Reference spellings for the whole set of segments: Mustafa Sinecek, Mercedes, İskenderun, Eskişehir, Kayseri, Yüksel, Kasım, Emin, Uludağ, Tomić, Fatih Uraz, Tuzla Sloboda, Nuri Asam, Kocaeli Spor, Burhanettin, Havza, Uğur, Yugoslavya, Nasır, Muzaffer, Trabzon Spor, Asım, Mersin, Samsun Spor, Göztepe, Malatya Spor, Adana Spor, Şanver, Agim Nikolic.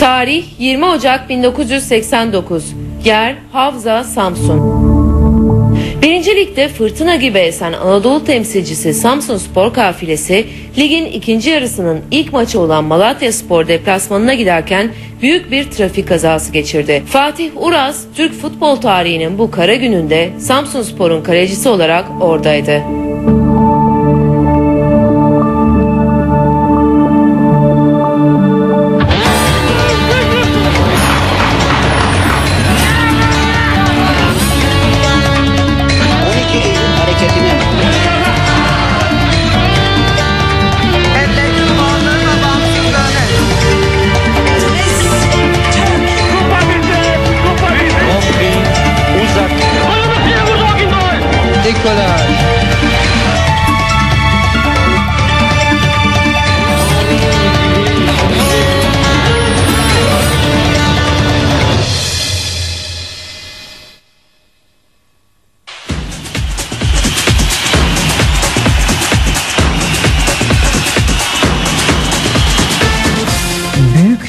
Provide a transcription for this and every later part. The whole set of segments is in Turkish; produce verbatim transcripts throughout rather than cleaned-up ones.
Tarih yirmi Ocak bin dokuz yüz seksen dokuz. Yer Havza, Samsun. Birinci Lig'de fırtına gibi esen Anadolu temsilcisi Samsun Spor kafilesi ligin ikinci yarısının ilk maçı olan Malatya Spor deplasmanına giderken büyük bir trafik kazası geçirdi. Fatih Uraz, Türk futbol tarihinin bu kara gününde Samsun Spor'un kalecisi olarak oradaydı.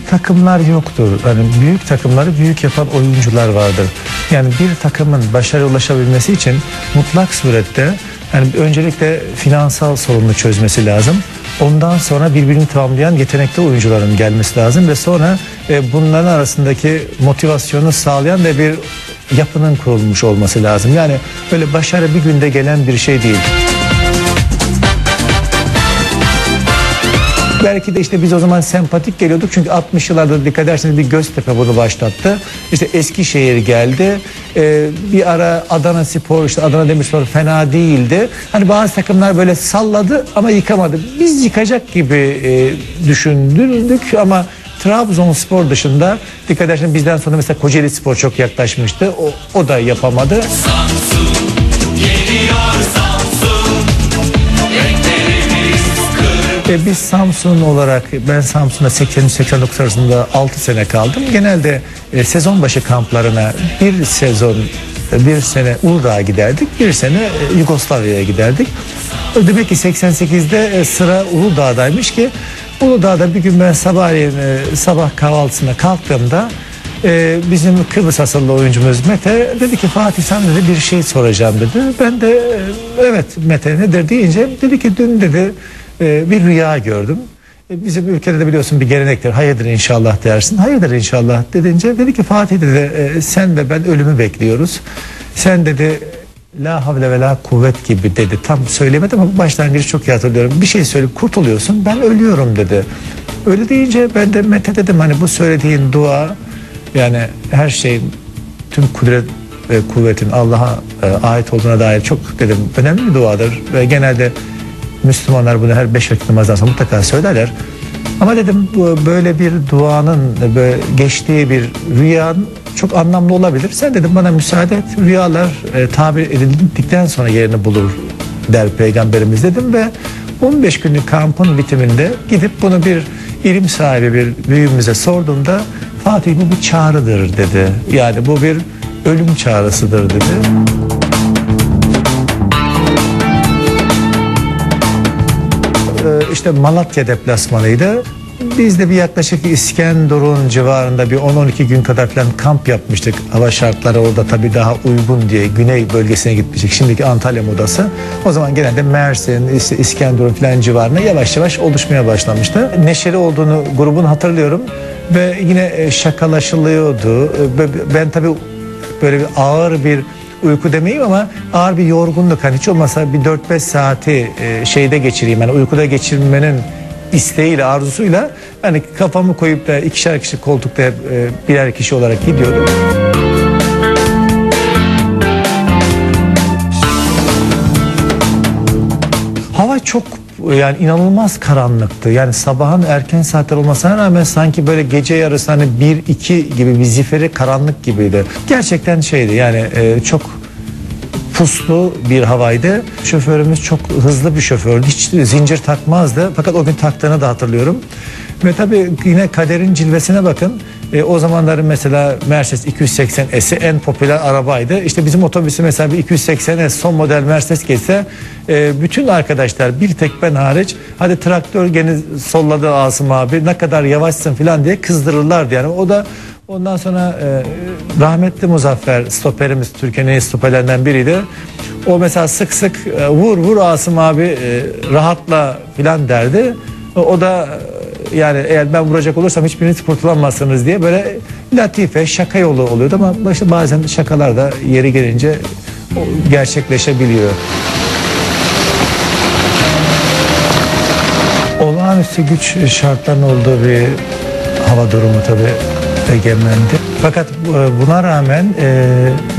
Takımlar yoktur. Yani büyük takımları büyük yapan oyuncular vardır. Yani bir takımın başarıya ulaşabilmesi için mutlak surette yani öncelikle finansal sorunu çözmesi lazım. Ondan sonra birbirini tamamlayan yetenekli oyuncuların gelmesi lazım ve sonra e, bunların arasındaki motivasyonu sağlayan da bir yapının kurulmuş olması lazım. Yani böyle başarı bir günde gelen bir şey değil. Belki de işte biz o zaman sempatik geliyorduk çünkü altmışlı yıllarda dikkat ederseniz bir Göztepe bunu başlattı. İşte Eskişehir geldi. Ee, bir ara Adana Spor, işte Adana Demirspor fena değildi. Hani bazı takımlar böyle salladı ama yıkamadı. Biz yıkacak gibi e, düşündük ama Trabzon Spor dışında dikkat ederseniz bizden sonra mesela Kocaeli Spor çok yaklaşmıştı. O, o da yapamadı. Samsun geliyor Samsun. E biz Samsun olarak, ben Samsun'da seksen seksen dokuz arasında altı sene kaldım. Genelde e, sezon başı kamplarına bir sezon, bir sene Uludağ'a giderdik, bir sene e, Yugoslavya'ya giderdik. Demek ki seksen sekizde e, sıra Uludağ'daymış ki Uludağ'da bir gün ben sabahleyin e, sabah kahvaltısına kalktığımda Ee, bizim Kıbrıs asıllı oyuncumuz Mete dedi ki Fatih sen dedi bir şey soracağım dedi. Ben de evet Mete nedir deyince dedi ki dün dedi bir rüya gördüm. Bizim ülkede de biliyorsun bir gelenektir, hayırdır inşallah dersin. Hayırdır inşallah dedince dedi ki Fatih dedi sen ve ben ölümü bekliyoruz. Sen dedi la havle ve la kuvvet gibi dedi. Tam söylemedim ama başlangıcı çok iyi hatırlıyorum. Bir şey söyleyip kurtuluyorsun ben ölüyorum dedi. Öyle deyince ben de Mete dedim hani bu söylediğin dua yani her şeyin, tüm kudret ve kuvvetin Allah'a e, ait olduğuna dair çok dedim önemli bir duadır. Ve genelde Müslümanlar bunu her beş vakit namazdan sonra mutlaka söylerler. Ama dedim böyle bir duanın böyle geçtiği bir rüyanın çok anlamlı olabilir. Sen dedim bana müsaade et, rüyalar e, tabir edildikten sonra yerini bulur der Peygamberimiz dedim. Ve on beş günlük kampın bitiminde gidip bunu bir ilim sahibi bir büyüğümüze sorduğumda Fatih bu bir çağrıdır dedi. Yani bu bir ölüm çağrısıdır dedi. Ee, işte Malatya deplasmanıydı. Biz de bir yaklaşık İskenderun civarında bir on on iki gün kadar falan kamp yapmıştık. Hava şartları orada tabii daha uygun diye güney bölgesine gitmiştik. Şimdiki Antalya modası. O zaman genelde Mersin, işte İskenderun falan civarına yavaş yavaş oluşmaya başlamıştı. Neşeli olduğunu grubun hatırlıyorum. Ve yine şakalaşılıyordu. Ben tabii böyle bir ağır bir uyku demeyeyim ama ağır bir yorgunluk. Hani hiç olmasa bir dört beş saati şeyde geçireyim. Yani uykuda geçirmenin isteğiyle, arzusuyla hani kafamı koyup da ikişer kişi koltukta birer kişi olarak gidiyordum. Hava çok yani inanılmaz karanlıktı. Yani sabahın erken saatler olmasına rağmen sanki böyle gece yarısı hani bir iki gibi bir zifiri karanlık gibiydi. Gerçekten şeydi yani çok puslu bir havaydı. Şoförümüz çok hızlı bir şofördü. Hiç zincir takmazdı. Fakat o gün taktığını da hatırlıyorum. Ve tabii yine kaderin cilvesine bakın. E, o zamanların mesela Mercedes iki yüz seksen S'i en popüler arabaydı. İşte bizim otobüsü mesela bir iki yüz seksen S son model Mercedes geçse e, bütün arkadaşlar, bir tek ben hariç, hadi traktör gene solladı Asım abi, ne kadar yavaşsın falan diye kızdırırlardı yani. O da ondan sonra e, rahmetli Muzaffer stoperimiz, Türkiye'nin stoperlerinden biriydi. O mesela sık sık e, vur vur Asım abi e, rahatla falan derdi. O da yani eğer ben vuracak olursam hiçbiriniz kurtulamazsınız diye böyle latife, şaka yolu oluyordu ama işte bazen şakalar da yeri gelince gerçekleşebiliyor. Olağanüstü güç şartlarının olduğu bir hava durumu tabii egemendi. Fakat buna rağmen e,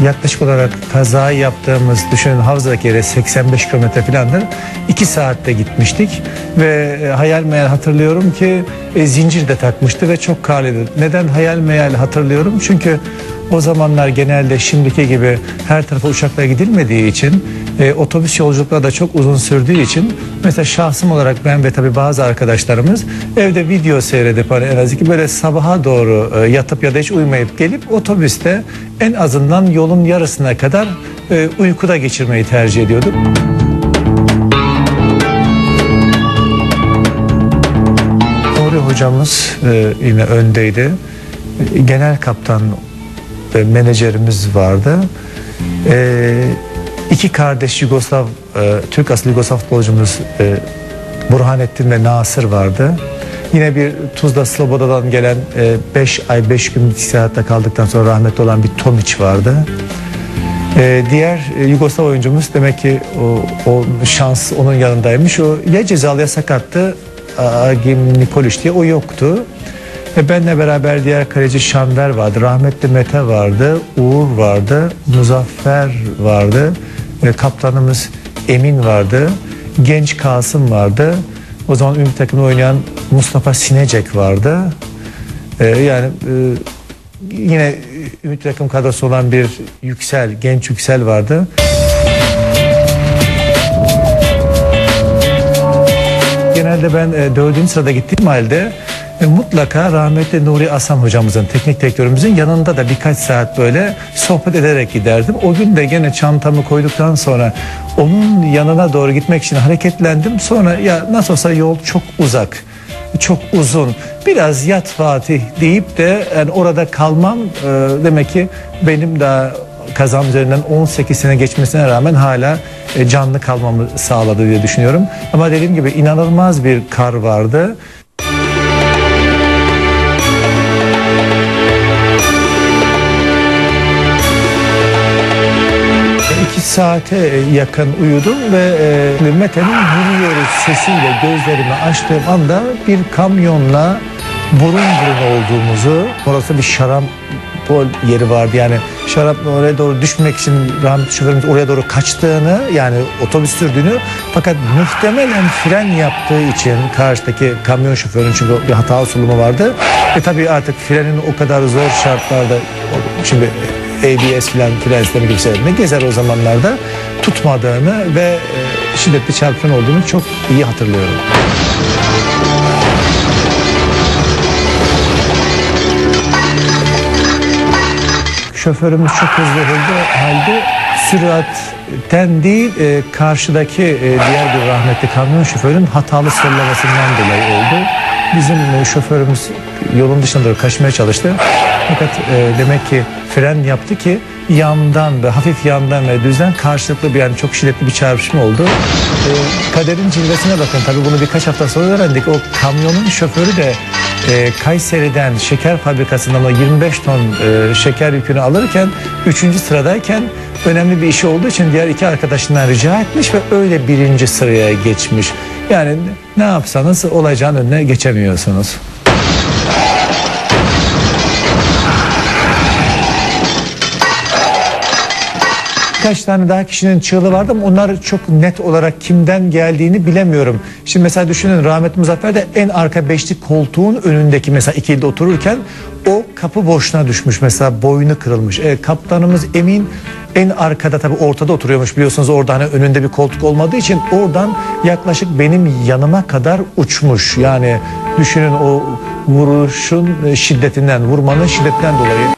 yaklaşık olarak kazayı yaptığımız, düşünün Havza'daki yere seksen beş kilometre filandır. iki saatte gitmiştik ve e, hayal meyal hatırlıyorum ki e, zincir de takmıştı ve çok karlıydı. Neden hayal meyal hatırlıyorum? Çünkü o zamanlar genelde şimdiki gibi her tarafa uçakla gidilmediği için, e, otobüs yolculukları da çok uzun sürdüğü için, mesela şahsım olarak ben ve tabii bazı arkadaşlarımız evde video seyredip, hani en az iki böyle sabaha doğru e, yatıp ya da hiç uyumayıp gelip otobüste en azından yolun yarısına kadar e, uykuda geçirmeyi tercih ediyorduk. Nuri hocamız e, yine öndeydi. E, genel kaptan menajerimiz vardı. Ee, iki kardeş Yugoslav, e, Türk asıllı Yugoslav futbolcumuz e, Burhanettin ve Nasır vardı. Yine bir Tuzla Sloboda'dan gelen beş ay beş gün istirahatta kaldıktan sonra rahmetli olan bir Tomić vardı. E, diğer e, Yugoslav oyuncumuz demek ki o, o şans onun yanındaymış. O ya cezalı ya sakattı. Agim Nikolic diye o yoktu. Ve benle beraber diğer kaleci Şanver vardı, rahmetli Mete vardı, Uğur vardı, Muzaffer vardı, e, kaptanımız Emin vardı, genç Kasım vardı, o zaman ünlü takımda oynayan Mustafa Sinecek vardı. E, yani e, yine ünlü takım kadrosu olan bir Yüksel, genç Yüksel vardı. Genelde ben dördüncü sırada gittiğim halde mutlaka rahmetli Nuri Asam hocamızın, teknik direktörümüzün yanında da birkaç saat böyle sohbet ederek giderdim. O gün de gene çantamı koyduktan sonra onun yanına doğru gitmek için hareketlendim. Sonra ya nasıl olsa yol çok uzak, çok uzun, biraz yat Fatih deyip de yani orada kalmam, e, demek ki benim daha kazam üzerinden on sekiz sene geçmesine rağmen hala e, canlı kalmamı sağladı diye düşünüyorum. Ama dediğim gibi inanılmaz bir kar vardı. Saate yakın uyudum ve e, Mete'nin yürüyoruz sesiyle gözlerimi açtığım anda bir kamyonla burun burun olduğumuzu, orası bir şarapnel yeri vardı, yani şarapnel oraya doğru düşmek için rahmetli şoförümüz oraya doğru kaçtığını, yani otobüs sürdüğünü, fakat muhtemelen fren yaptığı için karşıdaki kamyon şoförünün, çünkü bir hata sulumu vardı ve tabii artık frenin o kadar zor şartlarda, şimdi A B S filan fren sistemi yükseldiğinde gezer o zamanlarda, tutmadığını ve e, şiddetli çarpın olduğunu çok iyi hatırlıyorum. Şoförümüz çok hızlı olduğu halde süratten değil, e, karşıdaki e, diğer bir rahmetli kamyon şoförünün hatalı sollamasından dolayı oldu. Bizim e, şoförümüz yolun dışına doğru kaçmaya çalıştı. Fakat e, demek ki fren yaptı ki yandan ve hafif yandan ve düzden karşılıklı bir, yani çok şiddetli bir çarpışma oldu. E, kaderin cilvesine bakın. Tabii bunu birkaç hafta sonra öğrendik. O kamyonun şoförü de e, Kayseri'den şeker fabrikasından yirmi beş ton e, şeker yükünü alırken üçüncü sıradayken önemli bir işi olduğu için diğer iki arkadaşından rica etmiş ve öyle birinci sıraya geçmiş. Yani ne yapsanız olacağın önüne geçemiyorsunuz. Birkaç tane daha kişinin çığlığı vardı ama onlar çok net olarak kimden geldiğini bilemiyorum. Şimdi mesela düşünün, rahmetli Muzaffer de en arka beşlik koltuğun önündeki, mesela ikilide otururken o kapı boşluğuna düşmüş, mesela boynu kırılmış. E, kaptanımız Emin en arkada, tabii ortada oturuyormuş biliyorsunuz, orada hani önünde bir koltuk olmadığı için oradan yaklaşık benim yanıma kadar uçmuş. Yani düşünün o vuruşun şiddetinden, vurmanın şiddetinden dolayı.